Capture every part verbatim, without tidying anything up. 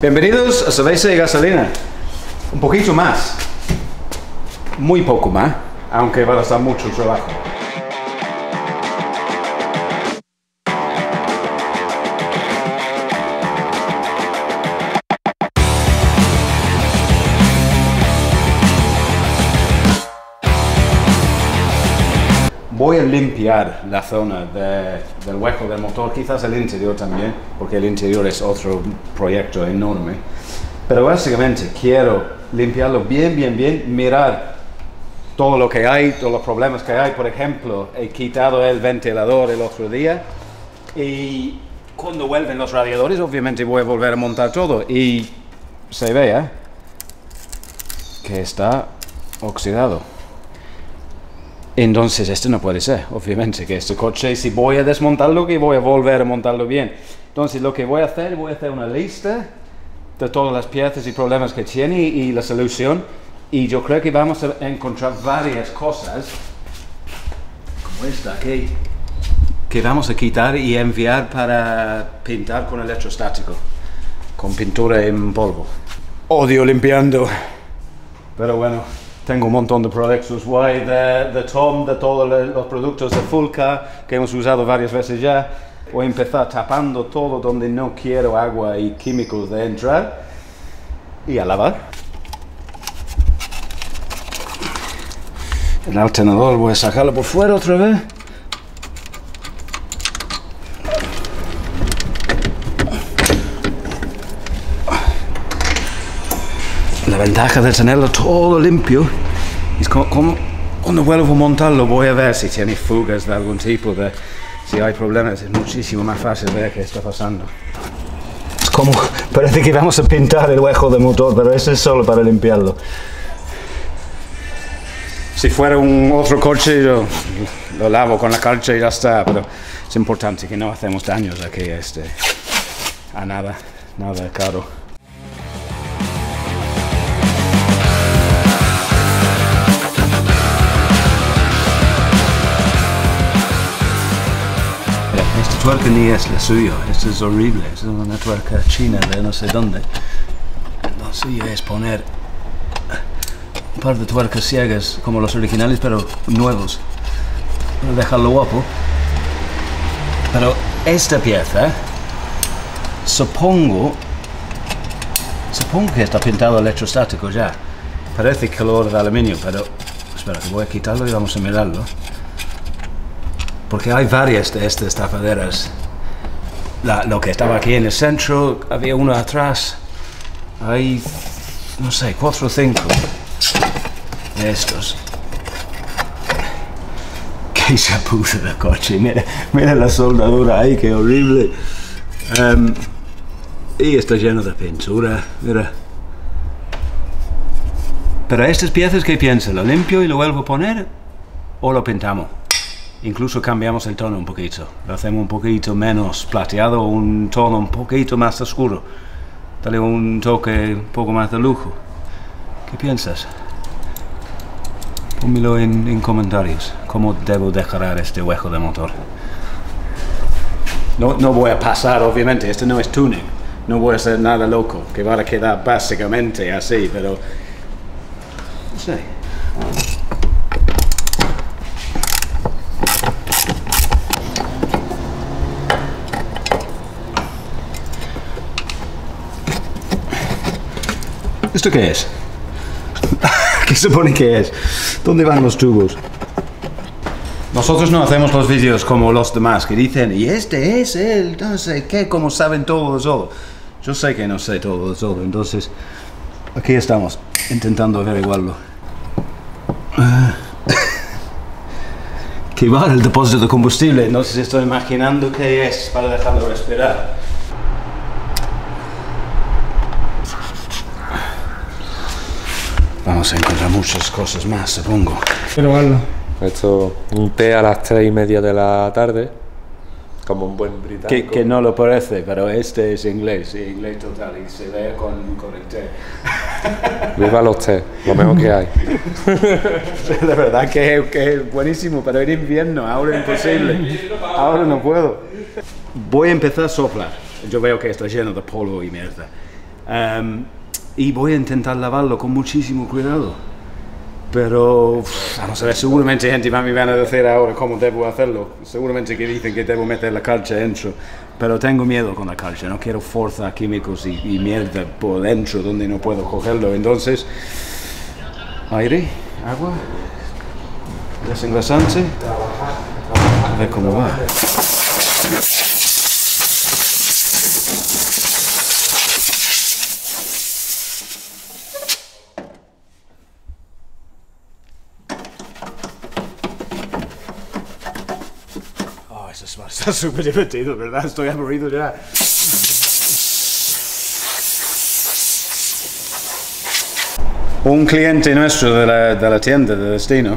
Bienvenidos a Cerveza y Gasolina. Un poquito más. Muy poco más, aunque va a dar mucho trabajo. Voy a limpiar la zona de, del hueco del motor, quizás el interior también, porque el interior es otro proyecto enorme. Pero básicamente quiero limpiarlo bien, bien, bien, mirar todo lo que hay, todos los problemas que hay. Por ejemplo, he quitado el ventilador el otro día y cuando vuelven los radiadores, obviamente voy a volver a montar todo y se vea que está oxidado. Entonces, esto no puede ser, obviamente, que este coche, si voy a desmontarlo, que voy a volver a montarlo bien. Entonces, lo que voy a hacer, voy a hacer una lista de todas las piezas y problemas que tiene y la solución. Y yo creo que vamos a encontrar varias cosas, como esta aquí, que vamos a quitar y enviar para pintar con electrostático, con pintura en polvo. Odio limpiando, pero bueno. Tengo un montón de productos guay de, de Tom, de todos los productos de Fulca que hemos usado varias veces ya. Voy a empezar tapando todo donde no quiero agua y químicos de entrar y a lavar. El alternador voy a sacarlo por fuera otra vez. La ventaja de tenerlo todo limpio es como, como cuando vuelvo a montarlo voy a ver si tiene fugas de algún tipo, de, si hay problemas, es muchísimo más fácil ver qué está pasando. Es como, parece que vamos a pintar el hueco del motor, pero eso es solo para limpiarlo. Si fuera un otro coche yo lo lavo con la calcha y ya está, pero es importante que no hacemos daños aquí este, a nada, nada caro. La tuerca ni es la suya, esto es horrible, es una tuerca china de no sé dónde. Entonces yo es poner un par de tuercas ciegas como los originales pero nuevos, para dejarlo guapo. Pero esta pieza, supongo, supongo que está pintado electrostático ya. Parece color de aluminio, pero espera que voy a quitarlo y vamos a mirarlo. Porque hay varias de estas tapaderas. La, lo que estaba aquí en el centro, había uno atrás. Hay, no sé, cuatro o cinco de estos. ¡Qué chapuza de coche! Mira, mira la soldadura ahí, qué horrible. Um, y está lleno de pintura, mira. Pero estas piezas, ¿qué pienso? ¿Lo limpio y lo vuelvo a poner o lo pintamos? Incluso cambiamos el tono un poquito, lo hacemos un poquito menos plateado, un tono un poquito más oscuro, dale un toque un poco más de lujo. ¿Qué piensas? Pónmelo en, en comentarios, cómo debo decorar este hueco de motor. No, no voy a pasar, obviamente, este no es tuning, no voy a hacer nada loco, que va a quedar básicamente así, pero no sé. ¿Esto qué es? ¿Qué se supone que es? ¿Dónde van los tubos? Nosotros no hacemos los vídeos como los demás que dicen y este es el no sé qué, como saben todo de todo. Yo sé que no sé todo de todo, entonces aquí estamos intentando averiguarlo. Que va el depósito de combustible, no sé si estoy imaginando qué es para dejarlo respirar. Vamos a encontrar muchas cosas más, supongo. Pero bueno. Esto, un té a las tres y media de la tarde, como un buen británico. Que, que no lo parece, pero este es inglés, inglés total, y se ve con, con el té. Viva los té, lo mejor que hay. De verdad que, que es buenísimo, pero en invierno, ahora es imposible. Ahora no puedo. Voy a empezar a soplar. Yo veo que está lleno de polvo y mierda. Um, y voy a intentar lavarlo con muchísimo cuidado, pero a no saber, seguramente gente me van a decir ahora cómo debo hacerlo, seguramente que dicen que debo meter la calcha dentro, pero tengo miedo con la calcha, no quiero forzar químicos y, y mierda por dentro donde no puedo cogerlo, entonces aire, agua, desengrasante, a ver cómo va. Está súper divertido, ¿verdad? Estoy aburrido ya. Un cliente nuestro de la, de la tienda de Destino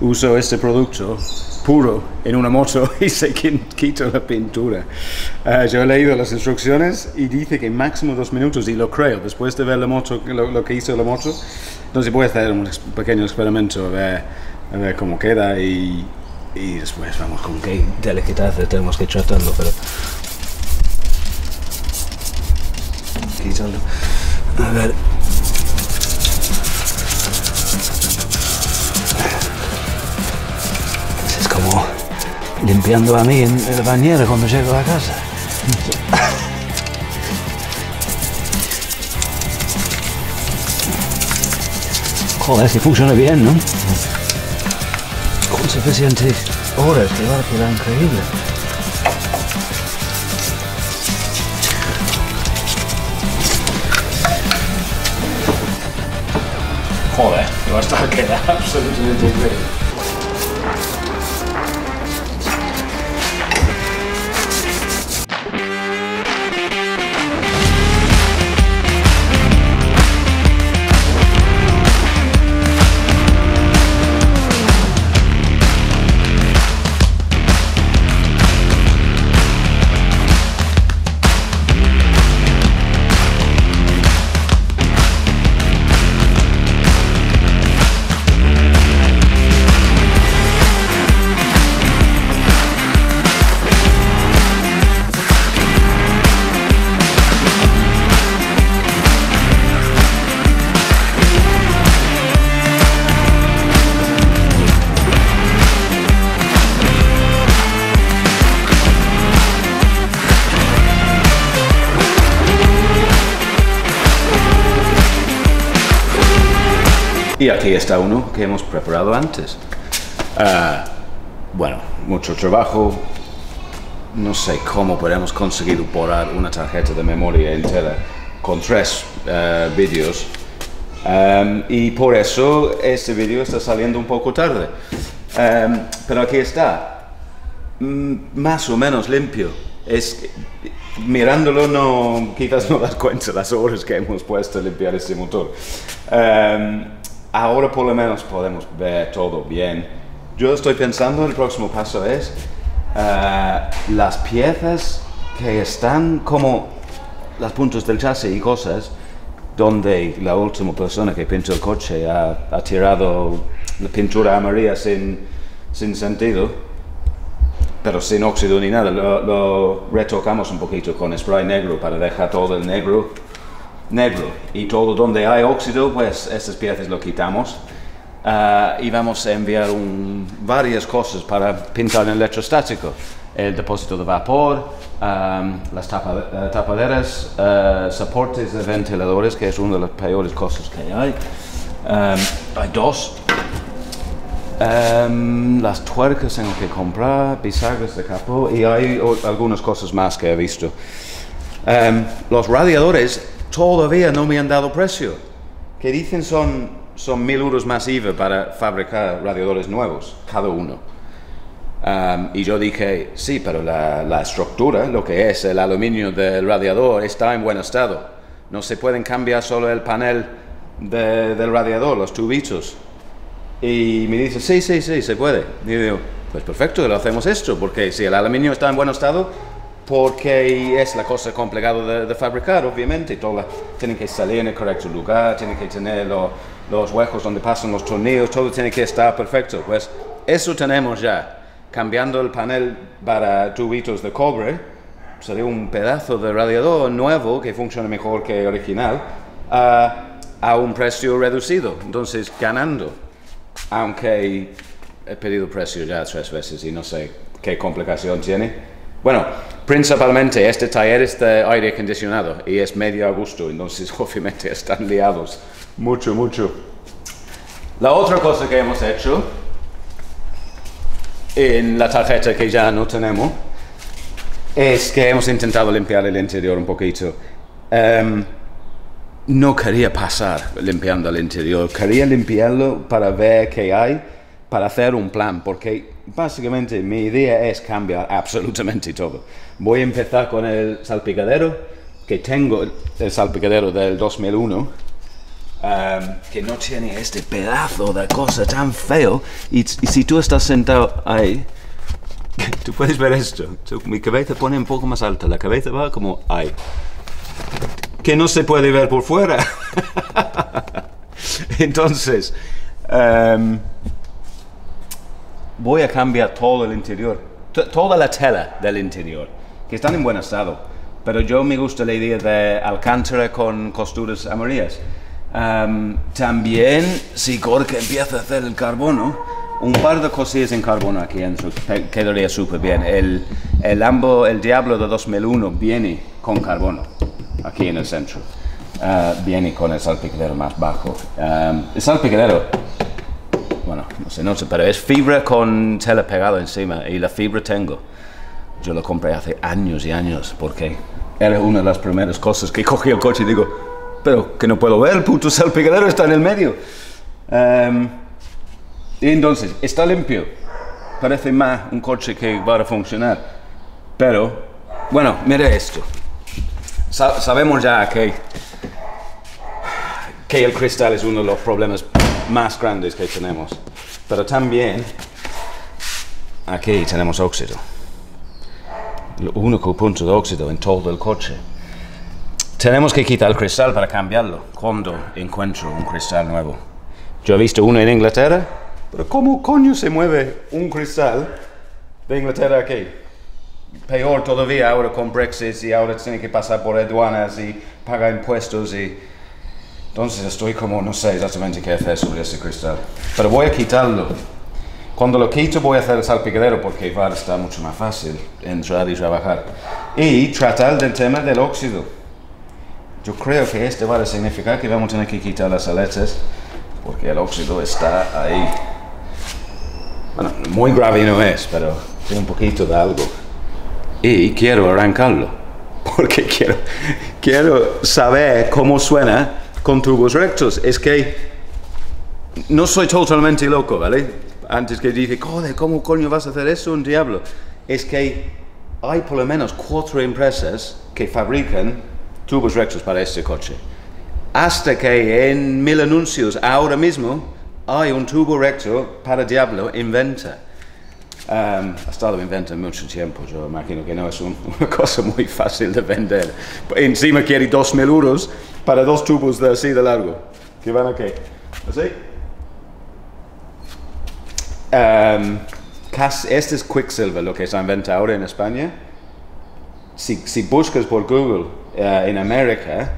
usó este producto puro en una moto y se quitó la pintura. Uh, yo he leído las instrucciones y dice que máximo dos minutos, y lo creo, después de ver la moto, lo, lo que hizo la moto. Entonces voy a hacer un pequeño experimento a ver, a ver cómo queda y... y después vamos con qué delicadeza tenemos que tratarlo, pero... Quitarlo. A ver... Es como limpiando a mí en el bañero cuando llego a casa. Joder, si funciona bien, ¿no? Suficientes horas que va a quedar increíble. Joder, va a quedar absolutamente increíble. Y aquí está uno que hemos preparado antes. Uh, bueno, mucho trabajo. No sé cómo podemos conseguir borrar una tarjeta de memoria entera con tres uh, vídeos. Um, y por eso este vídeo está saliendo un poco tarde. Um, pero aquí está. Mm, más o menos limpio. Es, mirándolo no, quizás no das cuenta las horas que hemos puesto a limpiar este motor. Um, Ahora por lo menos podemos ver todo bien. Yo estoy pensando, el próximo paso es uh, las piezas que están como las puntas del chasis y cosas donde la última persona que pintó el coche ha, ha tirado la pintura amarilla sin, sin sentido, pero sin óxido ni nada. Lo, lo retocamos un poquito con spray negro para dejar todo el negro. negro y todo donde hay óxido, pues estas piezas lo quitamos uh, y vamos a enviar un, varias cosas para pintar en electrostático, el depósito de vapor, um, las tapa, tapaderas, uh, soportes de ventiladores, que es una de las peores cosas que hay, um, hay dos, um, las tuercas tengo que comprar, bisagras de capó y hay o, algunas cosas más que he visto. Um, los radiadores todavía no me han dado precio, que dicen son, son mil euros más I V A para fabricar radiadores nuevos, cada uno. Um, y yo dije, sí, pero la, la estructura, lo que es el aluminio del radiador, está en buen estado. No se pueden cambiar solo el panel de, del radiador, los tubitos. Y me dice, sí, sí, sí, se puede. Y digo, pues perfecto, lo hacemos esto, porque si el aluminio está en buen estado, porque es la cosa complicada de, de fabricar, obviamente. Todo tiene que salir en el correcto lugar, tiene que tener lo, los huecos donde pasan los tornillos, todo tiene que estar perfecto. Pues eso tenemos ya. Cambiando el panel para tubitos de cobre, salió un pedazo de radiador nuevo que funciona mejor que el original uh, a un precio reducido, entonces ganando, aunque he pedido precio ya tres veces y no sé qué complicación tiene. Bueno, principalmente este taller es de aire acondicionado y es medio a gusto, entonces obviamente están liados mucho, mucho. La otra cosa que hemos hecho en la tarjeta que ya no tenemos es que hemos intentado limpiar el interior un poquito. Um, no quería pasar limpiando el interior, quería limpiarlo para ver qué hay, para hacer un plan, porque básicamente mi idea es cambiar absolutamente todo. Voy a empezar con el salpicadero, que tengo el salpicadero del dos mil uno. Um, que no tiene este pedazo de cosa tan feo, y, y si tú estás sentado ahí, tú puedes ver esto, tú, mi cabeza pone un poco más alta, la cabeza va como ahí, que no se puede ver por fuera. Entonces, um, voy a cambiar todo el interior, toda la tela del interior, que están en buen estado, pero yo me gusta la idea de alcántara con costuras amarillas. Um, también, si Gorka empieza a hacer el carbono, un par de cosillas en carbono aquí dentro quedaría súper bien. El, el, Lambo, el Diablo de dos mil uno viene con carbono, aquí en el centro. Uh, viene con el salpicadero más bajo. Um, el salpicadero, bueno, no se nota, pero es fibra con tela pegada encima, y la fibra tengo. Yo lo compré hace años y años, porque era una de las primeras cosas que cogí el coche y digo, pero que no puedo ver, el puto salpicadero está en el medio. Um, y entonces, está limpio. Parece más un coche que va a funcionar. Pero, bueno, mire esto. Sa sabemos ya que, que el cristal es uno de los problemas más grandes que tenemos. Pero también, aquí tenemos óxido. El único punto de óxido en todo el coche. Tenemos que quitar el cristal para cambiarlo cuando encuentro un cristal nuevo. Yo he visto uno en Inglaterra, pero ¿cómo coño se mueve un cristal de Inglaterra aquí? Peor todavía ahora con Brexit, y ahora tiene que pasar por aduanas y pagar impuestos, y entonces estoy como no sé exactamente qué hacer sobre ese cristal. Pero voy a quitarlo. Cuando lo quito voy a hacer el salpicadero, porque va a estar mucho más fácil entrar y trabajar. Y tratar del tema del óxido. Yo creo que este va a significar que vamos a tener que quitar las aletas, porque el óxido está ahí. Bueno, muy grave no es, pero tiene un poquito de algo. Y quiero arrancarlo, porque quiero, quiero saber cómo suena con tubos rectos. Es que no soy totalmente loco, ¿vale? Antes que dije, joder, ¿cómo coño vas a hacer eso, un diablo? Es que hay por lo menos cuatro empresas que fabrican tubos rectos para este coche. Hasta que en mil anuncios ahora mismo hay un tubo recto para Diablo en venta. Um, ha estado en venta mucho tiempo, yo imagino que no es un, una cosa muy fácil de vender. Encima quiere dos mil euros para dos tubos de así de largo. ¿Qué van a qué? ¿Así? Um, este es Quicksilver, lo que está en venta ahora en España. Si, si buscas por Google uh, en América,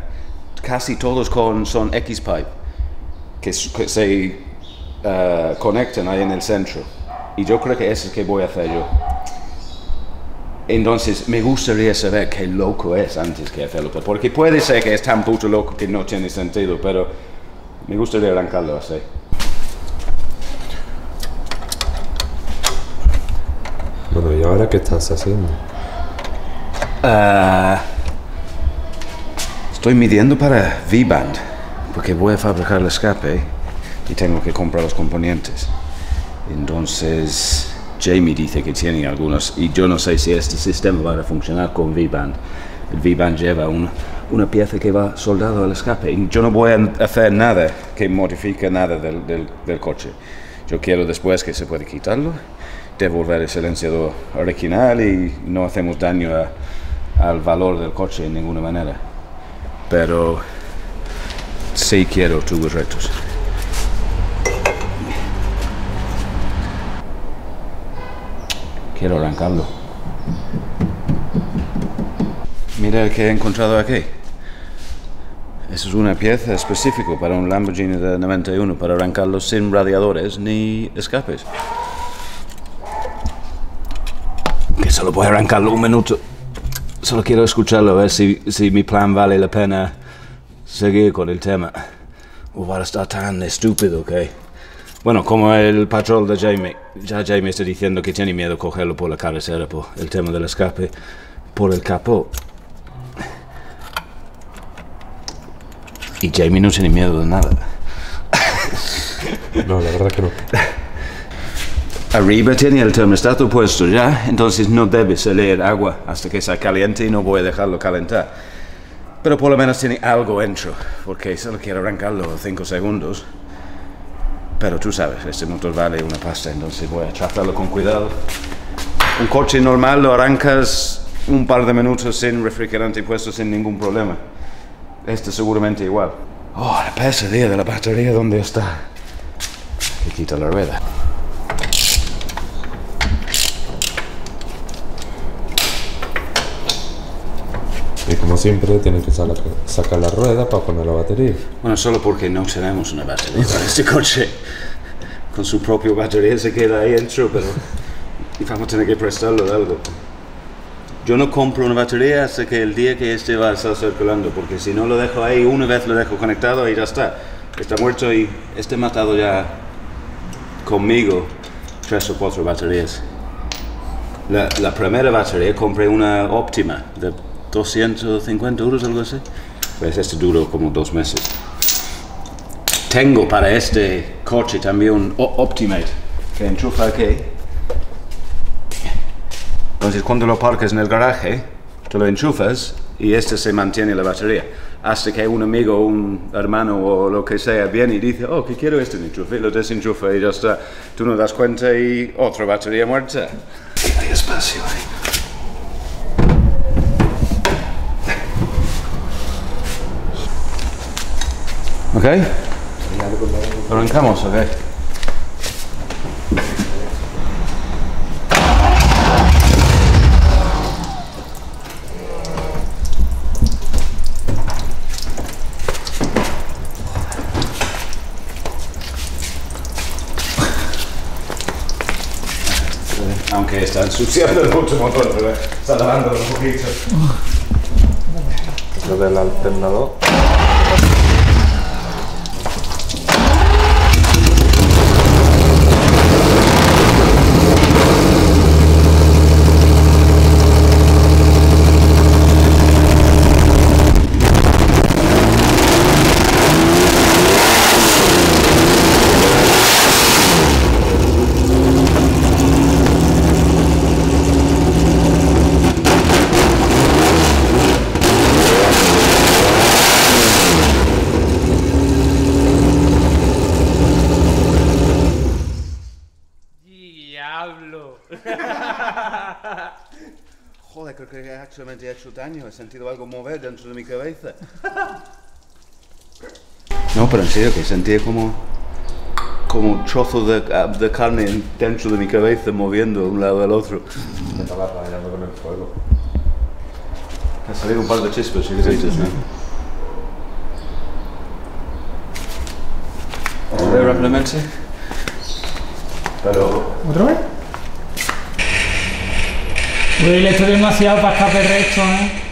casi todos con, son X-Pipe, que, que se uh, conectan ahí en el centro. Y yo creo que eso es lo que voy a hacer yo. Entonces, me gustaría saber qué loco es antes que hacerlo, porque puede ser que es tan puto loco que no tiene sentido, pero me gustaría arrancarlo así. Bueno, ¿y ahora qué estás haciendo? Uh, estoy midiendo para V-Band, porque voy a fabricar el escape y tengo que comprar los componentes. Entonces, Jamie dice que tiene algunos, y yo no sé si este sistema va a funcionar con V-Band. El V-Band lleva un, una pieza que va soldado al escape, y yo no voy a hacer nada que modifique nada del, del, del coche. Yo quiero después que se pueda quitarlo, devolver el silenciador original, y no hacemos daño a al valor del coche de ninguna manera, pero sí quiero tubos rectos. Quiero arrancarlo. Mira que he encontrado aquí. Esa es una pieza específica para un Lamborghini de noventa y uno para arrancarlo sin radiadores ni escapes. Que solo voy a arrancarlo un minuto. Solo quiero escucharlo, a ver si, si mi plan vale la pena seguir con el tema. O va a estar tan estúpido que... Bueno, como el patrón de Jamie. Ya Jamie está diciendo que tiene miedo cogerlo por la carretera, por el tema del escape, por el capó. Y Jamie no tiene miedo de nada. No, la verdad que no. Arriba tiene el termostato puesto ya, entonces no debe salir agua hasta que sea caliente y no voy a dejarlo calentar. Pero por lo menos tiene algo dentro, porque solo quiero arrancarlo cinco segundos. Pero tú sabes, este motor vale una pasta, entonces voy a tratarlo con cuidado. Un coche normal lo arrancas un par de minutos sin refrigerante puesto, sin ningún problema. Este seguramente igual. Oh, la pesadilla de la batería, ¿dónde está? Le quito la rueda. Y como siempre, tienes que sacar la rueda para poner la batería. Bueno, solo porque no tenemos una batería para este coche. Con su propia batería se queda ahí dentro, pero vamos a tener que prestarlo de algo. Yo no compro una batería hasta que el día que este va a estar circulando, porque si no lo dejo ahí, una vez lo dejo conectado y ya está. Está muerto y este matado ya conmigo tres o cuatro baterías. La, la primera batería compré una óptima de doscientos cincuenta euros, algo así. Pues este duró como dos meses. Tengo para este coche también un OptiMate que enchufa aquí. Entonces cuando lo parques en el garaje, te lo enchufas y este se mantiene la batería. Hasta que un amigo, un hermano o lo que sea viene y dice, oh, que quiero este enchufe, lo desenchufa y ya está. Tú no das cuenta y otra batería muerta. Hay espacio ahí. ¿Ok? Arrancamos, ¿ok? Aunque está ensuciando el último motor, pero está lavándolo un poquito. Lo del alternador. Joder, creo que actualmente he hecho daño, he sentido algo mover dentro de mi cabeza. No, pero en serio, que sentía como, como un trozo de, de carne dentro de mi cabeza moviendo de un lado al otro. Me estaba bailando con el fuego. Ha salido un par de chispas y gritos, ¿no? ¿Otra vez rápidamente? Pero... ¿Otra vez? Uy, le estoy demasiado para escapar el resto, ¿eh?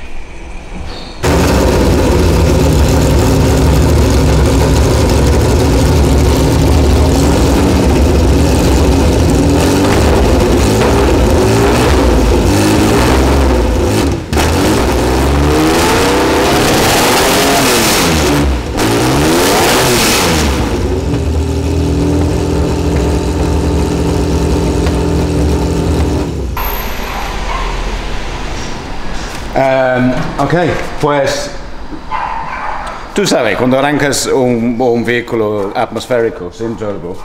Ok, pues tú sabes, cuando arrancas un, un vehículo atmosférico sin turbo,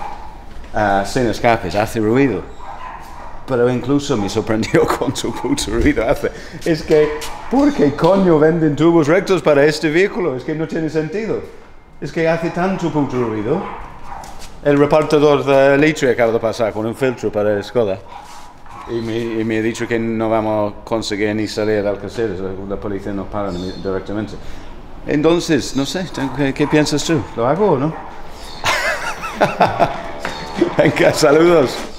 uh, sin escapes, hace ruido. Pero incluso me sorprendió cuánto puto ruido hace. Es que, ¿por qué coño venden tubos rectos para este vehículo? Es que no tiene sentido. Es que hace tanto puto ruido. El repartidor de litro acaba de pasar con un filtro para el Skoda. Y me, y me ha dicho que no vamos a conseguir ni salir de Alcáceres, la policía nos para directamente. Entonces, no sé, ¿qué, qué piensas tú? ¿Lo hago o no? Venga, saludos.